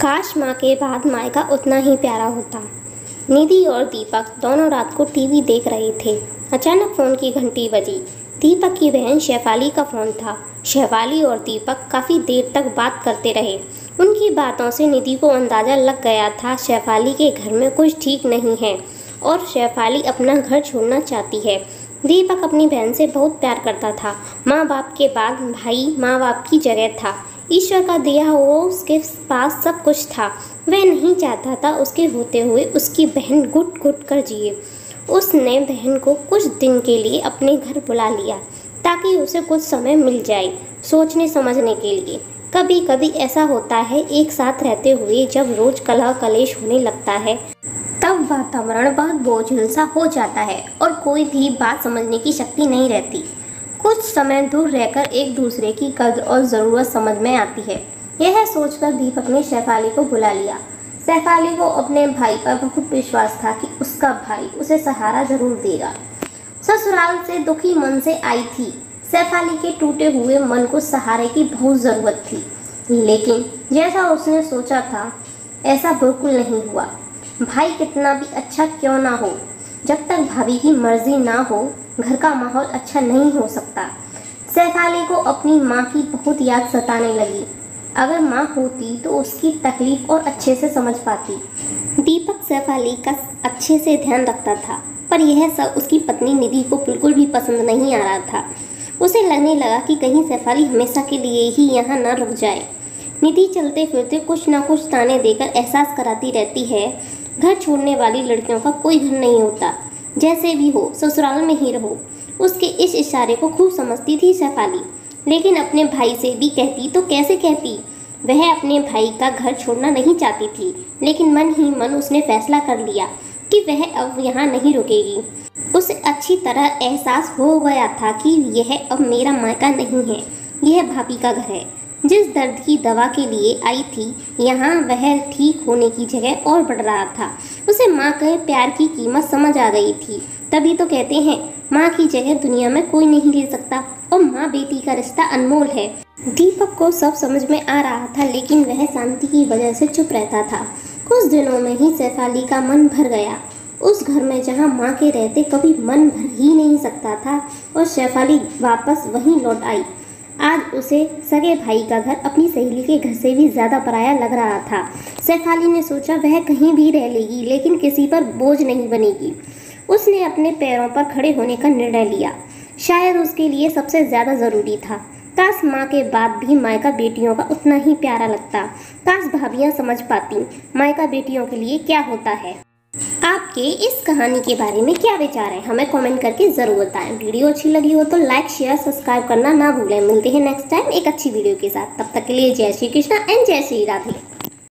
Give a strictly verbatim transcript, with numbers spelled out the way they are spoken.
काश माँ के बाद मायका उतना ही प्यारा होता। निधि और दीपक दोनों रात को टीवी देख रहे थे। अचानक फ़ोन की घंटी बजी। दीपक की बहन शेफाली का फ़ोन था। शेफाली और दीपक काफ़ी देर तक बात करते रहे। उनकी बातों से निधि को अंदाज़ा लग गया था शेफाली के घर में कुछ ठीक नहीं है और शेफाली अपना घर छोड़ना चाहती है। दीपक अपनी बहन से बहुत प्यार करता था। माँ बाप के बाद भाई माँ बाप की जगह था। ईश्वर का दिया हुआ उसके पास सब कुछ था। वह नहीं चाहता था उसके होते हुए उसकी बहन घुट घुट कर जिए। उसने बहन को कुछ दिन के लिए अपने घर बुला लिया ताकि उसे कुछ समय मिल जाए सोचने समझने के लिए। कभी कभी ऐसा होता है, एक साथ रहते हुए जब रोज कलह कलेश होने लगता है तब वातावरण बहुत बोझिल सा हो जाता है और कोई भी बात समझने की शक्ति नहीं रहती। कुछ समय दूर रहकर एक दूसरे की कद्र और ज़रूरत समझ में आती है। यह सोचकर दीपक ने शेफाली को बुला लिया। शेफाली को अपने भाई पर बहुत विश्वास था कि उसका भाई उसे सहारा जरूर देगा। ससुराल से दुखी मन से आई थी। शेफाली के टूटे हुए मन को सहारे की बहुत ज़रूरत थी, लेकिन जैसा उसने सोचा था ऐसा बिल्कुल नहीं हुआ। भाई कितना भी अच्छा क्यों ना हो, जब तक भाभी की मर्जी ना हो घर का माहौल अच्छा नहीं हो सकता। शेफाली को अपनी माँ की बहुत याद सताने लगी। अगर माँ होती तो उसकी तकलीफ और अच्छे से समझ पाती। दीपक शेफाली का अच्छे से ध्यान रखता था, पर यह सब उसकी पत्नी निधि को बिल्कुल भी पसंद नहीं आ रहा था। उसे लगने लगा कि कहीं शेफाली हमेशा के लिए ही यहाँ ना रुक जाए। निधि चलते फिरते कुछ ना कुछ ताने देकर एहसास कराती रहती है घर छोड़ने वाली लड़कियों का कोई घर नहीं होता। जैसे भी हो ससुराल में ही रहो। उसके इस इशारे को खूब समझती थी शेफाली, लेकिन अपने भाई से भी कहती तो कैसे कहती। वह अपने भाई का घर छोड़ना नहीं चाहती थी, लेकिन मन ही मन उसने फैसला कर लिया कि वह अब यहाँ नहीं रुकेगी। उसे अच्छी तरह एहसास हो गया था कि यह अब मेरा मायका नहीं है, यह भाभी का घर है। जिस दर्द की दवा के लिए आई थी यहाँ वह ठीक होने की जगह और बढ़ रहा था। उसे माँ के प्यार की कीमत समझ आ गई थी। तभी तो कहते हैं माँ की जगह दुनिया में कोई नहीं ले सकता और माँ बेटी का रिश्ता अनमोल है। दीपक को सब समझ में आ रहा था, लेकिन वह शांति की वजह से चुप रहता था। कुछ दिनों में ही शेफाली का मन भर गया। उस घर में जहाँ माँ के रहते कभी मन भर ही नहीं सकता था और शेफाली वापस वहीं लौट आई। आज उसे सगे भाई का घर अपनी सहेली के घर से भी ज़्यादा पराया लग रहा था। शेफाली ने सोचा वह कहीं भी रह लेगी, लेकिन किसी पर बोझ नहीं बनेगी। उसने अपने पैरों पर खड़े होने का निर्णय लिया। शायद उसके लिए सबसे ज़्यादा ज़रूरी था। काश माँ के बाद भी मायका बेटियों का उतना ही प्यारा लगता। काश भाभियाँ समझ पाती मायका बेटियों के लिए क्या होता है। आपके इस कहानी के बारे में क्या विचार है हमें कमेंट करके ज़रूर बताएं। वीडियो अच्छी लगी हो तो लाइक शेयर सब्सक्राइब करना ना भूलें। मिलते हैं नेक्स्ट टाइम एक अच्छी वीडियो के साथ। तब तक के लिए जय श्री कृष्णा एंड जय श्री राधे।